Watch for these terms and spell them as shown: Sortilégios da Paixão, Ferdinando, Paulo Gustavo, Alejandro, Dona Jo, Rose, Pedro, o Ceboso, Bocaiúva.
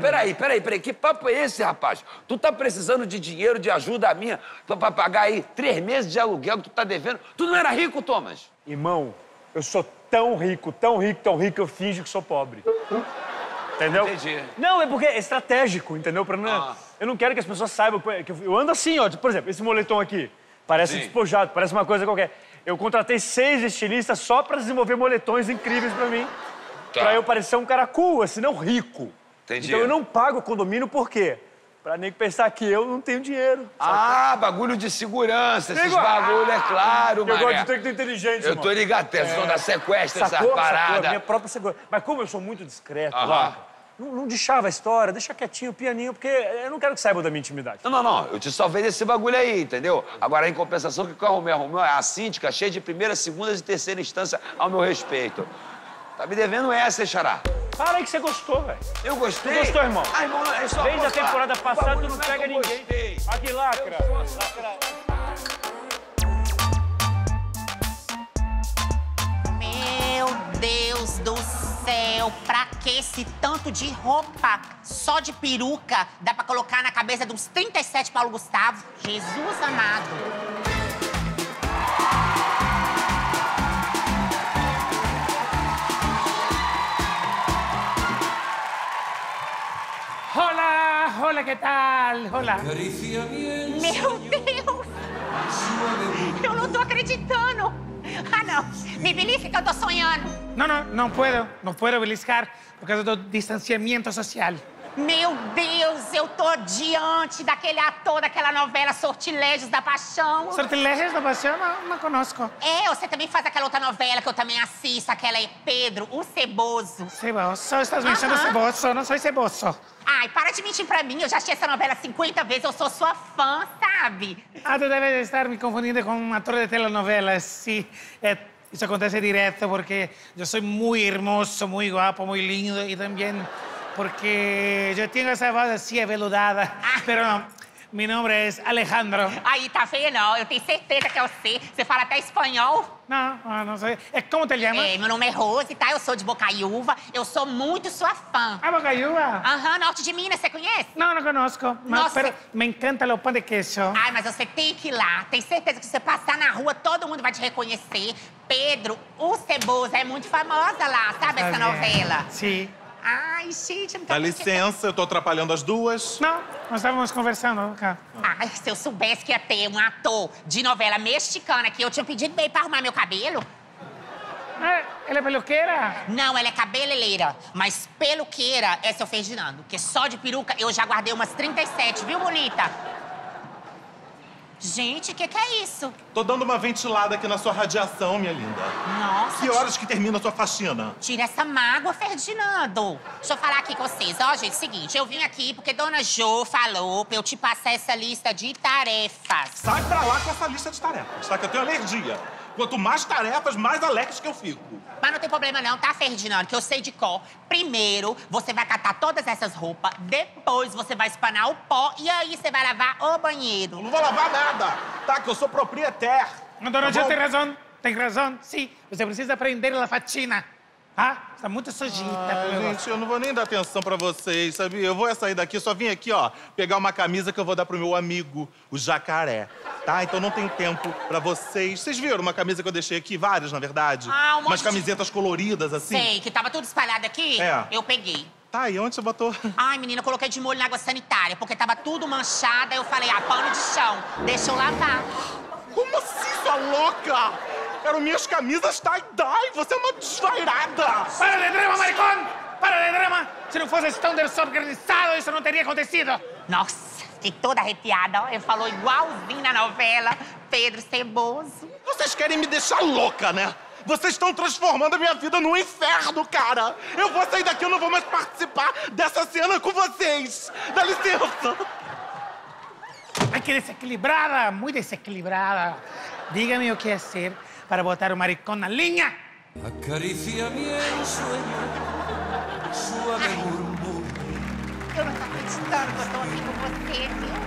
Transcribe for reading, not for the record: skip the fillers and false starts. Peraí, que papo é esse, rapaz? Tu tá precisando de dinheiro, de ajuda minha pra pagar aí 3 meses de aluguel que tu tá devendo? Tu não era rico, Thomas? Irmão, eu sou tão rico, eu finjo que sou pobre. Entendeu? Entendi. Não, é porque é estratégico, entendeu? Pra não... Ah. Eu não quero que as pessoas saibam que eu ando assim, ó. Por exemplo, esse moletom aqui parece despojado, parece uma coisa qualquer. Eu contratei 6 estilistas só pra desenvolver moletões incríveis pra mim. Tá. Pra eu parecer um cara cool, assim, não rico. Entendi. Então eu não pago o condomínio por quê? Pra nem pensar que eu não tenho dinheiro. Ah, bagulho de segurança, esses bagulho, é claro, mano. Eu gosto de ter que ter inteligente, mano. Eu tô ligado, atenção da sequestra, essa parada. A minha própria segurança. Mas como eu sou muito discreto, não deixava a história, deixa quietinho, pianinho, porque eu não quero que saibam da minha intimidade. Não, eu te salvei desse bagulho aí, entendeu? Agora, em compensação, o que eu arrumei? A síndica cheia de 1ª, 2ª e 3ª instância ao meu respeito. Tá me devendo essa, xará. Para aí que você gostou, velho. Eu gostei? Tu gostou, irmão? Ah, irmão, é só desde a temporada passada, tu não pega ninguém. Aqui, lacra. Meu Deus do céu, pra que esse tanto de roupa? Só de peruca dá pra colocar na cabeça de uns 37 Paulo Gustavo? Jesus amado. Hola, que tal? Hola. Meu Deus! Eu não tô acreditando! Ah, não! Me belisca que eu tô sonhando! Não posso beliscar por causa do distanciamento social. Meu Deus, eu tô diante daquele ator daquela novela Sortilégios da Paixão. Sortilégios da Paixão? Não conosco. É, você também faz aquela outra novela que eu também assisto, aquela é Pedro, o Ceboso. Ceboso, estás mentindo Ceboso, não sou Ceboso. Ai, para de mentir pra mim, eu já assisti essa novela 50 vezes, eu sou sua fã, sabe? Ah, tu deve estar me confundindo com um ator de telenovela, sim. Isso acontece direto porque eu sou muito hermoso, muito guapo, muito lindo e também... porque eu tenho essa voz assim aveludada, pero não, meu nome é Alejandro. Aí, tá vendo? Eu tenho certeza que é você. Você fala até espanhol? Não sei. Como te chama? Meu nome é Rose, tá? Eu sou de Bocaiúva, eu sou muito sua fã. Ah, Bocaiúva? Aham, norte de Minas, você conhece? Não conosco, mas pero me encanta o pão de queijo. Ai, mas você tem que ir lá. Tem certeza que se você passar na rua, todo mundo vai te reconhecer. Pedro, o Ceboso, é muito famosa lá, sabe essa novela? Sim. Ai, gente, não tô... Dá licença, eu tô atrapalhando as duas. Não, nós estávamos conversando, cara. Ai, se eu soubesse que ia ter um ator de novela mexicana que eu tinha pedido bem pra arrumar meu cabelo. Ah, ela é peluqueira? Não, ela é cabeleireira. Mas peluqueira é seu Ferdinando, porque só de peruca eu já guardei umas 37, viu, bonita? Gente, o que é isso? Tô dando uma ventilada aqui na sua radiação, minha linda. Nossa. Que horas que termina a sua faxina? Tira essa mágoa, Ferdinando. Deixa eu falar aqui com vocês. Ó, gente, seguinte, eu vim aqui porque Dona Jo falou pra eu te passar essa lista de tarefas. Sai pra lá com essa lista de tarefas, tá? Que eu tenho alergia. Quanto mais tarefas, mais alerta que eu fico. Mas não tem problema não, tá, Ferdinando? Que eu sei de cor. Primeiro, você vai catar todas essas roupas. Depois, você vai espanar o pó. E aí, você vai lavar o banheiro. Eu não vou lavar nada. Tá, que eu sou proprietário. Dona Jo, tem razão, sim. Você precisa aprender a faxina. Ah, está muito sujita. Gente, eu não vou nem dar atenção pra vocês, sabe? Eu vou sair daqui, só vim aqui, ó, pegar uma camisa que eu vou dar pro meu amigo, o Jacaré, tá? Então não tem tempo pra vocês. Vocês viram uma camisa que eu deixei aqui? Várias, na verdade. Ah, um monte. Umas camisetas coloridas, assim. Sei, que tava tudo espalhado aqui. É. Eu peguei. Tá, e onde você botou? Ai, menina, eu coloquei de molho na água sanitária, porque tava tudo manchado, aí eu falei, pano de chão, deixa eu lavar. Como assim, sua louca? Eram minhas camisas tie-dye, você é uma desvairada. Para de drama, maricón! Para de drama! Se não fosse tão desorganizado, isso não teria acontecido. Nossa, fiquei toda arrepiada, ó. Ele falou igualzinho na novela, Pedro Ceboso. Vocês querem me deixar louca, né? Vocês estão transformando a minha vida num inferno, cara! Eu vou sair daqui, eu não vou mais participar dessa cena com vocês! Dá licença! Ai, que desequilibrada! Muito desequilibrada! Diga-me o que é ser para botar o maricón na linha! Acaricia meu sonho, sua amor. Eu não tô acreditando que eu tô aqui com você, viu?